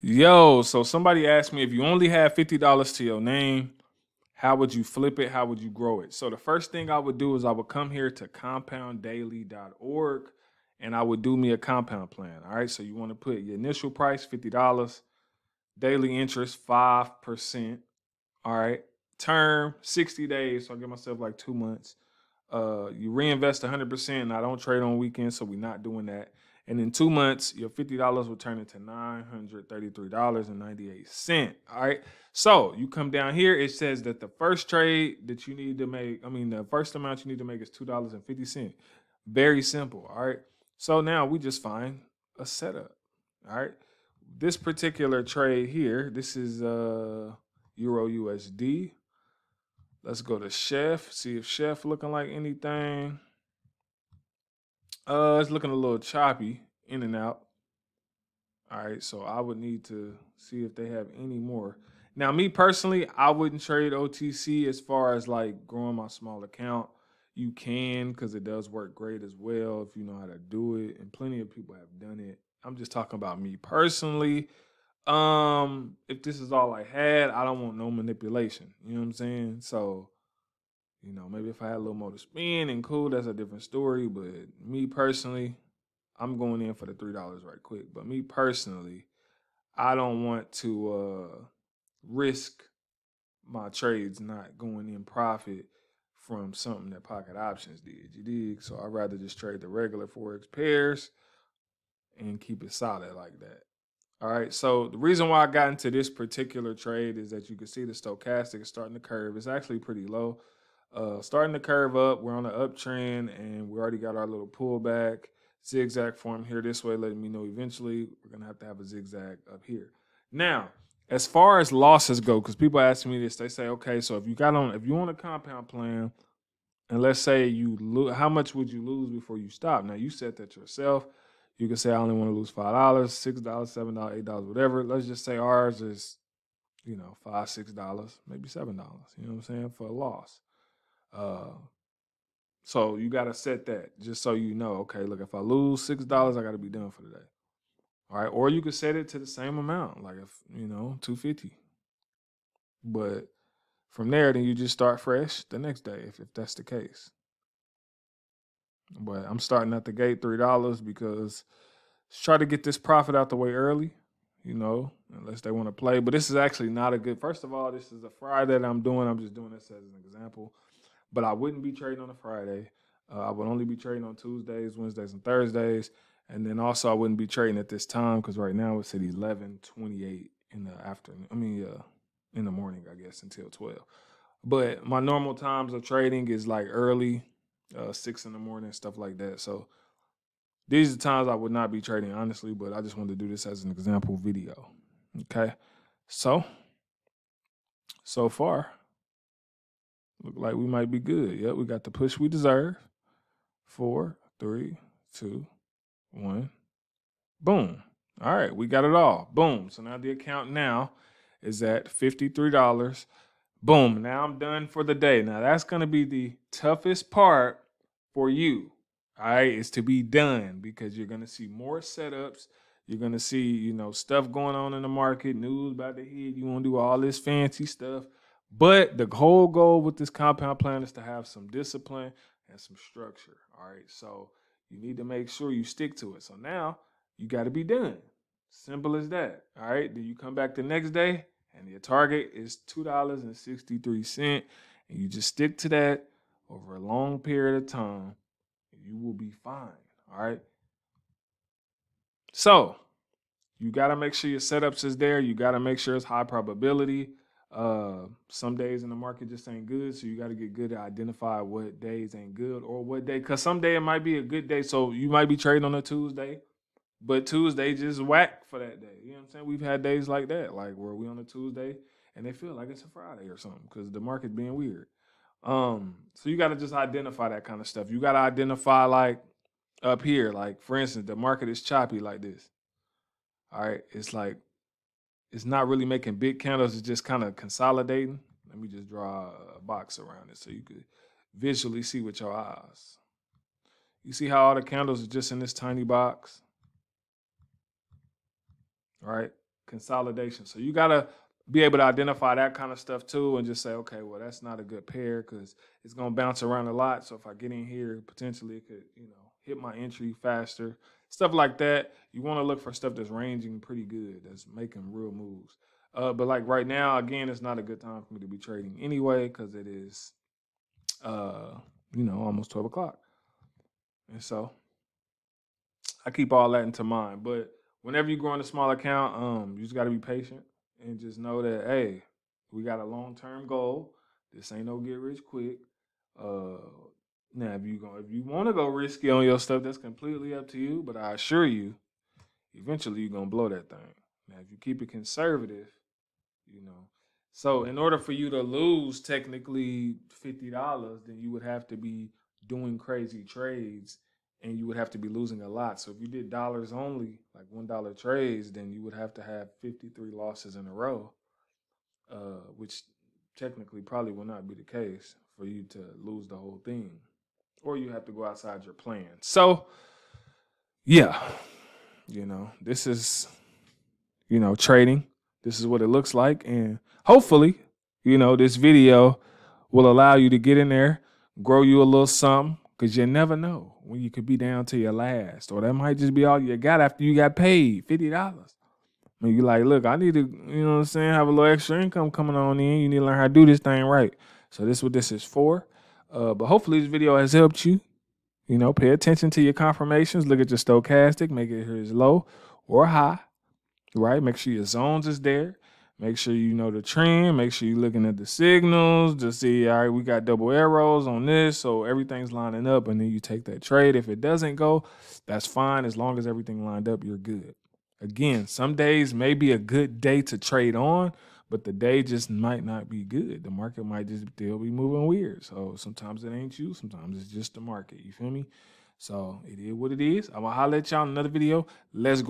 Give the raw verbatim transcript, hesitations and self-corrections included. Yo, so somebody asked me, if you only had fifty dollars to your name, how would you flip it? How would you grow it? So the first thing I would do is I would come here to compound daily dot org and I would do me a compound plan. All right, so you want to put your initial price, fifty dollars, daily interest, five percent. All right, term, sixty days, so I give myself like two months. Uh, you reinvest one hundred percent. I don't trade on weekends, so we're not doing that. And in two months, your fifty dollars will turn into nine hundred thirty-three dollars and ninety-eight cents, all right? So you come down here, it says that the first trade that you need to make, I mean, the first amount you need to make is two dollars and fifty cents. Very simple, all right? So now we just find a setup, all right? This particular trade here, this is uh, Euro U S D. Let's go to Chef, see if Chef looking like anything. Uh, it's looking a little choppy, in and out. All right, so I would need to see if they have any more. Now, me personally, I wouldn't trade O T C as far as like growing my small account. You can, because it does work great as well if you know how to do it, and plenty of people have done it. I'm just talking about me personally. Um, if this is all I had, I don't want no manipulation. You know what I'm saying? So, you know, maybe if I had a little more to spend and cool, that's a different story. But me personally, I'm going in for the three dollars right quick. But me personally, I don't want to uh, risk my trades not going in profit from something that Pocket Options did. You dig? So I'd rather just trade the regular Forex pairs and keep it solid like that. All right, so the reason why I got into this particular trade is that you can see the stochastic is starting to curve. It's actually pretty low. Uh, starting to curve up, we're on an uptrend, and we already got our little pullback zigzag form here this way, letting me know eventually we're gonna have to have a zigzag up here. Now, as far as losses go, because people ask me this, they say, okay, so if you got on, if you on a compound plan, and let's say you lose, how much would you lose before you stop? Now you said that yourself. You can say I only want to lose five dollars, six dollars, seven dollars, eight dollars, whatever. Let's just say ours is, you know, five, six dollars, maybe seven dollars. You know what I'm saying, for a loss. Uh, so you got to set that just so you know, okay, look, if I lose six dollars, I got to be done for the day. All right. Or you can set it to the same amount, like if, you know, two fifty. But from there, then you just start fresh the next day, if, if that's the case. But I'm starting at the gate three dollars because let's try to get this profit out the way early, you know, unless they want to play. But this is actually not a good, first of all, this is a Friday that I'm doing. I'm just doing this as an example. But I wouldn't be trading on a Friday. Uh, I would only be trading on Tuesdays, Wednesdays, and Thursdays. And then also I wouldn't be trading at this time because right now it's at eleven twenty-eight in the afternoon. I mean, uh, in the morning, I guess, until twelve. But my normal times of trading is like early, uh, six in the morning, stuff like that. So these are the times I would not be trading, honestly, but I just wanted to do this as an example video. Okay. So, so far, look like we might be good. Yep, we got the push we deserve. Four, three, two, one. Boom. All right, we got it all. Boom. So now the account now is at fifty-three dollars. Boom. Now I'm done for the day. Now that's going to be the toughest part for you, all right, is to be done, because you're going to see more setups. You're going to see, you know, stuff going on in the market, news about to hit. You want to do all this fancy stuff. But the whole goal with this compound plan is to have some discipline and some structure, all right? So you need to make sure you stick to it. So now you got to be done. Simple as that, all right? Then you come back the next day, and your target is two dollars and sixty-three cents, and you just stick to that over a long period of time, and you will be fine, all right? So you got to make sure your setups is there. You got to make sure it's high probability. Uh, some days in the market just ain't good, so you got to get good to identify what days ain't good or what day, because someday it might be a good day, so you might be trading on a Tuesday, but Tuesday just whack for that day. You know what I'm saying? We've had days like that, like where we on a Tuesday and they feel like it's a Friday or something because the market being weird. Um, so you got to just identify that kind of stuff. You got to identify, like up here, like for instance, the market is choppy like this. All right, it's like, it's not really making big candles. It's just kind of consolidating. Let me just draw a box around it so you could visually see with your eyes. You see how all the candles are just in this tiny box? All right? consolidation. So you got to be able to identify that kind of stuff too and just say, okay, well, that's not a good pair because it's going to bounce around a lot. So if I get in here, potentially it could, you know, hit my entry faster. Stuff like that. You want to look for stuff that's ranging pretty good, that's making real moves. Uh, but like right now, again, it's not a good time for me to be trading anyway because it is, uh, you know, almost twelve o'clock. And so I keep all that into mind. But whenever you grow in a small account, um, you just got to be patient and just know that, hey, we got a long-term goal. This ain't no get rich quick. Uh, now, if you go, if you want to go risky on your stuff, that's completely up to you. But I assure you, eventually you're going to blow that thing. Now, if you keep it conservative, you know. So in order for you to lose technically fifty dollars, then you would have to be doing crazy trades and you would have to be losing a lot. So if you did dollars only, like one dollar trades, then you would have to have fifty-three losses in a row, uh, which technically probably will not be the case for you to lose the whole thing. Or you have to go outside your plan. So, yeah, you know, this is, you know, trading. This is what it looks like. And hopefully, you know, this video will allow you to get in there, grow you a little something, because you never know when you could be down to your last. Or that might just be all you got after you got paid, fifty dollars. When you're like, look, I need to, you know what I'm saying, have a little extra income coming on in. You need to learn how to do this thing right. So this is what this is for. Uh, but hopefully this video has helped you. You know, pay attention to your confirmations. Look at your stochastic. Make it here as low or high. Right? Make sure your zones is there. Make sure you know the trend. Make sure you're looking at the signals to see, all right, we got double arrows on this, so everything's lining up, and then you take that trade. If it doesn't go, that's fine. As long as everything lined up, you're good. Again, some days may be a good day to trade on, but the day just might not be good. The market might just still be moving weird. So sometimes it ain't you. Sometimes it's just the market. You feel me? So it is what it is. I'm going to holler at y'all in another video. Let's go.